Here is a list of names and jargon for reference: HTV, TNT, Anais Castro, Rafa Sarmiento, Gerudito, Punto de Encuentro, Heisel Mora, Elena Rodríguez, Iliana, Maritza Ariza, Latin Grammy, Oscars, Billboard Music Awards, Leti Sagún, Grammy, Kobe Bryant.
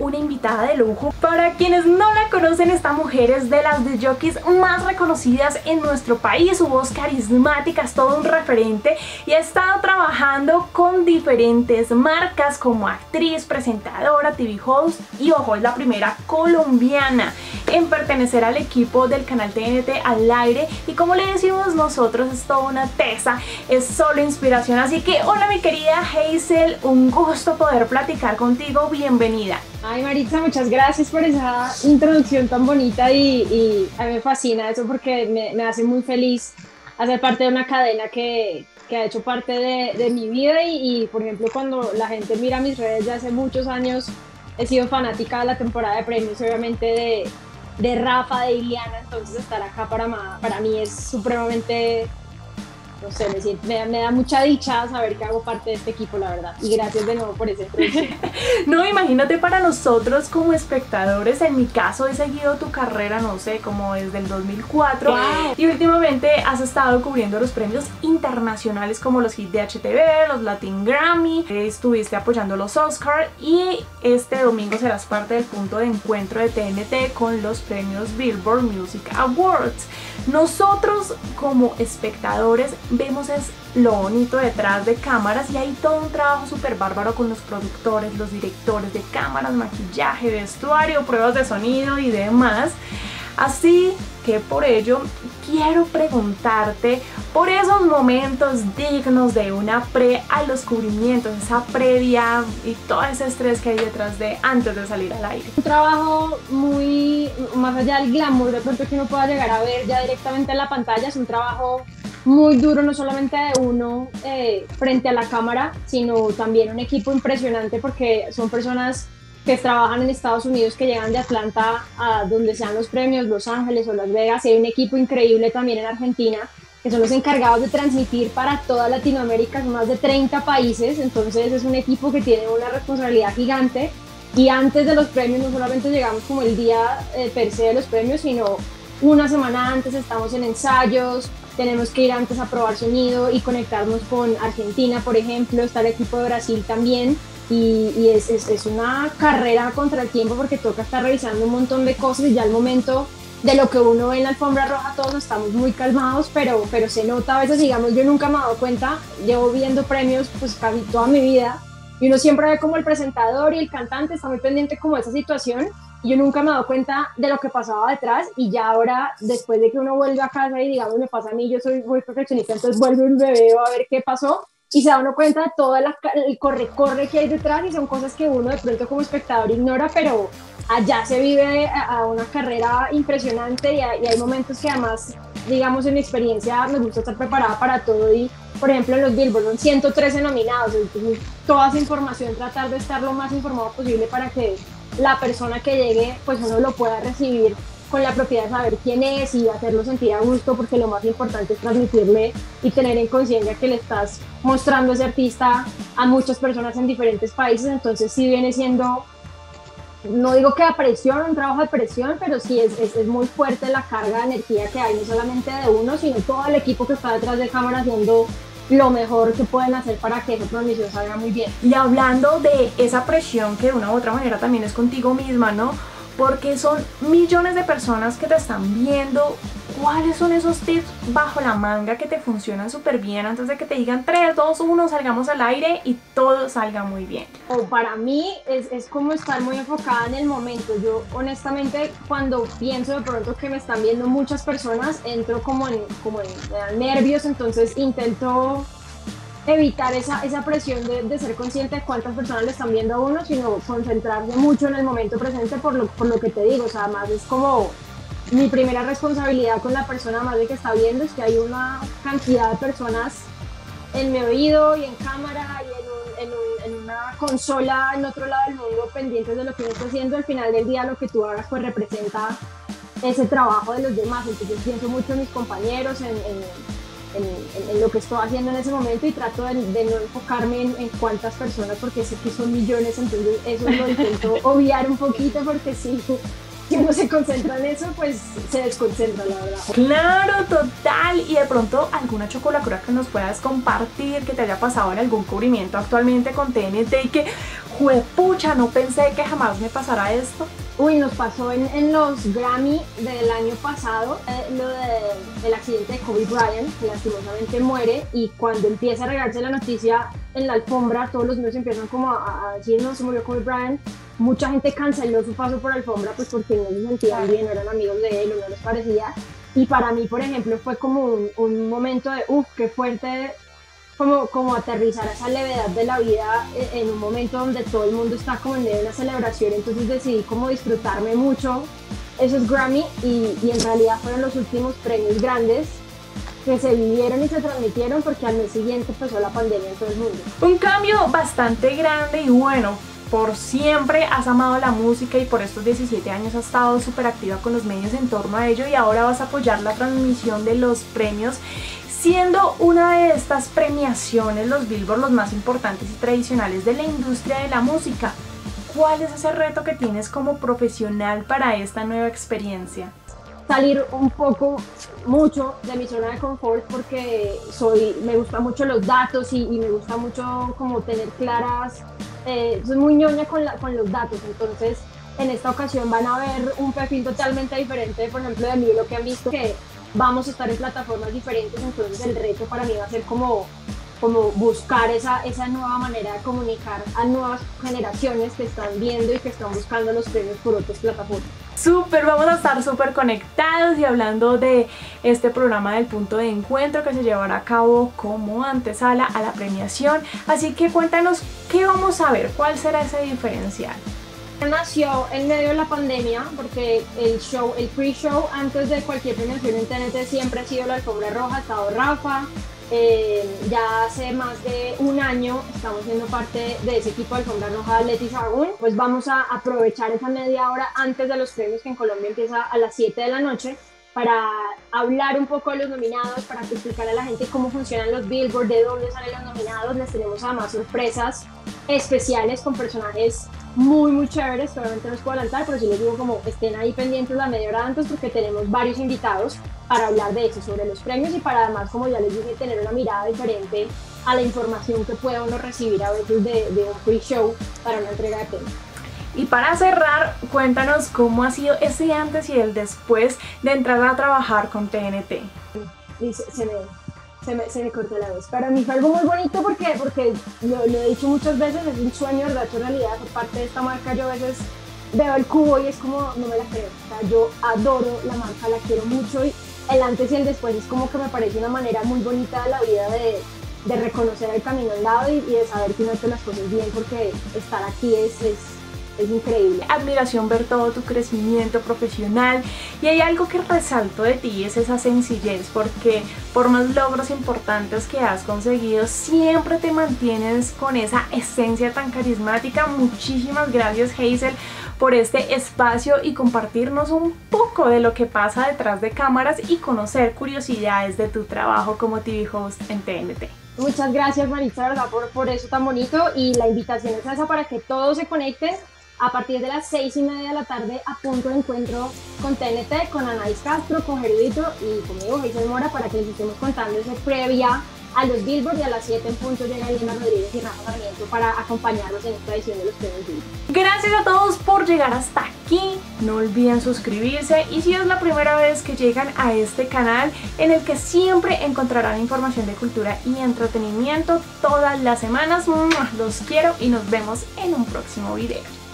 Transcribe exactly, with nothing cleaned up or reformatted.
Una invitada de lujo. Para quienes no la conocen, esta mujer es de las discjockeys más reconocidas en nuestro país. Su voz carismática es todo un referente y ha estado trabajando con diferentes marcas como actriz, presentadora, T V host y, ojo, es la primera colombiana en pertenecer al equipo del canal T N T al aire, y como le decimos nosotros, es toda una tesa, es solo inspiración. Así que hola mi querida Heisel, un gusto poder platicar contigo, bienvenida. Ay Maritza, muchas gracias por esa introducción tan bonita y, y a mí me fascina eso porque me, me hace muy feliz hacer parte de una cadena que, que ha hecho parte de, de mi vida y, y por ejemplo cuando la gente mira mis redes de hace muchos años, he sido fanática de la temporada de premios, obviamente de, de Rafa, de Iliana, entonces estar acá para, para mí es supremamente... No sé, me, siento, me, me da mucha dicha saber que hago parte de este equipo, la verdad. Y gracias de nuevo por ese premio. No, imagínate para nosotros como espectadores. En mi caso he seguido tu carrera, no sé, como desde el dos mil cuatro. Wow. Y últimamente has estado cubriendo los premios internacionales como los hits de H T V, los Latin Grammy. Estuviste apoyando los Oscars y este domingo serás parte del punto de encuentro de T N T con los premios Billboard Music Awards. Nosotros como espectadores vemos es lo bonito detrás de cámaras, y hay todo un trabajo súper bárbaro con los productores, los directores de cámaras, maquillaje, vestuario, pruebas de sonido y demás. Así que por ello quiero preguntarte por esos momentos dignos de una pre a los cubrimientos, esa previa y todo ese estrés que hay detrás de antes de salir al aire. Un trabajo muy más allá del glamour, de pronto que uno pueda llegar a ver ya directamente en la pantalla, es un trabajo muy duro, no solamente de uno eh, frente a la cámara, sino también un equipo impresionante, porque son personas que trabajan en Estados Unidos, que llegan de Atlanta a donde sean los premios, Los Ángeles o Las Vegas, y hay un equipo increíble también en Argentina, que son los encargados de transmitir para toda Latinoamérica, son más de treinta países, entonces es un equipo que tiene una responsabilidad gigante, y antes de los premios no solamente llegamos como el día eh, per se de los premios, sino una semana antes estamos en ensayos, tenemos que ir antes a probar sonido y conectarnos con Argentina, por ejemplo, está el equipo de Brasil también, y, y es, es, es una carrera contra el tiempo porque toca estar revisando un montón de cosas, y ya al momento de lo que uno ve en la alfombra roja todos estamos muy calmados, pero, pero se nota a veces, digamos, yo nunca me he dado cuenta, llevo viendo premios pues casi toda mi vida, y uno siempre ve como el presentador y el cantante está muy pendiente como de esa situación, yo nunca me he dado cuenta de lo que pasaba detrás, y ya ahora, después de que uno vuelve a casa y digamos me pasa a mí, yo soy muy perfeccionista, entonces vuelve un bebé a ver qué pasó y se da uno cuenta de todo el corre-corre que hay detrás, y son cosas que uno de pronto como espectador ignora, pero allá se vive a, a una carrera impresionante, y, a, y hay momentos que además, digamos en mi experiencia, me gusta estar preparada para todo, y por ejemplo en los Billboard son ciento trece nominados, entonces toda esa información, tratar de estar lo más informado posible para que la persona que llegue, pues uno lo pueda recibir con la propiedad de saber quién es y hacerlo sentir a gusto, porque lo más importante es transmitirle y tener en conciencia que le estás mostrando ese artista a muchas personas en diferentes países, entonces sí viene siendo, no digo que a presión, un trabajo de presión, pero sí es, es, es muy fuerte la carga de energía que hay, no solamente de uno, sino todo el equipo que está detrás de cámara haciendo lo mejor que pueden hacer para que esa transmisión salga muy bien. Y hablando de esa presión que de una u otra manera también es contigo misma, ¿no? Porque son millones de personas que te están viendo. ¿Cuáles son esos tips bajo la manga que te funcionan súper bien antes de que te digan tres, dos, uno, salgamos al aire y todo salga muy bien? O para mí es, es como estar muy enfocada en el momento. Yo honestamente cuando pienso de pronto que me están viendo muchas personas, entro como en, como en me dan nervios, entonces intento evitar esa, esa presión de, de ser consciente de cuántas personas le están viendo a uno, sino concentrarme mucho en el momento presente, por lo, por lo que te digo, o sea, además es como... Mi primera responsabilidad con la persona más de que está viendo es que hay una cantidad de personas en mi oído y en cámara y en, un, en, un, en una consola en otro lado del mundo pendientes de lo que uno está haciendo. Al final del día lo que tú hagas pues representa ese trabajo de los demás, entonces yo pienso mucho en mis compañeros, en, en, en, en lo que estoy haciendo en ese momento y trato de, de no enfocarme en, en cuántas personas porque sé que son millones, entonces eso lo intento obviar un poquito porque sí... que no se concentra en eso, pues se desconcentra, la verdad. Claro, total. Y de pronto alguna chocolacura que nos puedas compartir, que te haya pasado en algún cubrimiento actualmente con T N T y que, juepucha, no pensé que jamás me pasara esto. Uy, nos pasó en, en los Grammy del año pasado, eh, lo de, el accidente de Kobe Bryant, que lastimosamente muere, y cuando empieza a regarse la noticia en la alfombra, todos los medios empiezan como a, a decir, no, se murió Kobe Bryant. Mucha gente canceló su paso por alfombra pues porque no se sentían bien, no eran amigos de él, no les parecía. Y para mí, por ejemplo, fue como un, un momento de, uff, qué fuerte, como, como aterrizar a esa levedad de la vida en un momento donde todo el mundo está como en medio de una celebración. Entonces decidí como disfrutarme mucho esos Grammy y, y en realidad fueron los últimos premios grandes que se vivieron y se transmitieron, porque al mes siguiente empezó la pandemia en todo el mundo. Un cambio bastante grande. Y bueno, por siempre has amado la música y por estos diecisiete años has estado súper activa con los medios en torno a ello, y ahora vas a apoyar la transmisión de los premios, siendo una de estas premiaciones, los Billboard, los más importantes y tradicionales de la industria de la música. ¿Cuál es ese reto que tienes como profesional para esta nueva experiencia? Salir un poco, mucho de mi zona de confort, porque soy, me gustan mucho los datos y, y me gusta mucho como tener claras, eh, soy muy ñoña con, la, con los datos. Entonces en esta ocasión van a ver un perfil totalmente diferente, por ejemplo, de mí, lo que han visto, que vamos a estar en plataformas diferentes. Entonces el reto para mí va a ser como, como buscar esa, esa nueva manera de comunicar a nuevas generaciones que están viendo y que están buscando los premios por otras plataformas. Súper, vamos a estar súper conectados y hablando de este programa del Punto de Encuentro, que se llevará a cabo como antesala a la premiación. Así que cuéntanos, ¿qué vamos a ver? ¿Cuál será ese diferencial? Nació en medio de la pandemia, porque el show, el pre-show antes de cualquier premiación en T N T siempre ha sido la alfombra roja. Ha estado Rafa, eh, ya hace más de un año estamos siendo parte de ese equipo de alfombra roja, Leti Sagún. Pues vamos a aprovechar esa media hora antes de los premios, que en Colombia empieza a las siete de la noche, para hablar un poco de los nominados, para explicar a la gente cómo funcionan los Billboard, de dónde salen los nominados. Les tenemos además sorpresas especiales con personajes muy muy chéveres, obviamente no os puedo adelantar, pero sí les digo como estén ahí pendientes la media hora antes, porque tenemos varios invitados para hablar de eso, sobre los premios, y para además, como ya les dije, tener una mirada diferente a la información que pueda uno recibir a veces de, de un pre-show para una entrega de premios. Y para cerrar, cuéntanos cómo ha sido ese antes y el después de entrar a trabajar con T N T. Y se, se, me, se, me, se me cortó la voz. Para mí fue algo muy bonito, porque, porque lo, lo he dicho muchas veces, es un sueño de hecho realidad. Por parte de esta marca, yo a veces veo el cubo y es como, no me la creo. O sea, yo adoro la marca, la quiero mucho, y el antes y el después es como que me parece una manera muy bonita de la vida, de... de reconocer el camino al lado y, y de saber que uno hace las cosas bien, porque estar aquí es... es Es increíble. Admiración ver todo tu crecimiento profesional. Y hay algo que resalto de ti, es esa sencillez, porque por más logros importantes que has conseguido, siempre te mantienes con esa esencia tan carismática. Muchísimas gracias, Heisel, por este espacio y compartirnos un poco de lo que pasa detrás de cámaras y conocer curiosidades de tu trabajo como T V host en T N T. Muchas gracias, Maritza, ¿verdad? Por, por eso tan bonito, y la invitación es esa, para que todos se conecten a partir de las seis y media de la tarde a Punto de Encuentro con T N T, con Anais Castro, con Gerudito y conmigo, Heisel Mora, para que les estemos contando esa previa a los Billboard, y a las siete en punto llega Elena Rodríguez y Rafa Sarmiento para acompañarnos en esta edición de los premios Billboard. Gracias a todos por llegar hasta aquí. No olviden suscribirse, y si es la primera vez que llegan a este canal, en el que siempre encontrarán información de cultura y entretenimiento todas las semanas. Los quiero y nos vemos en un próximo video.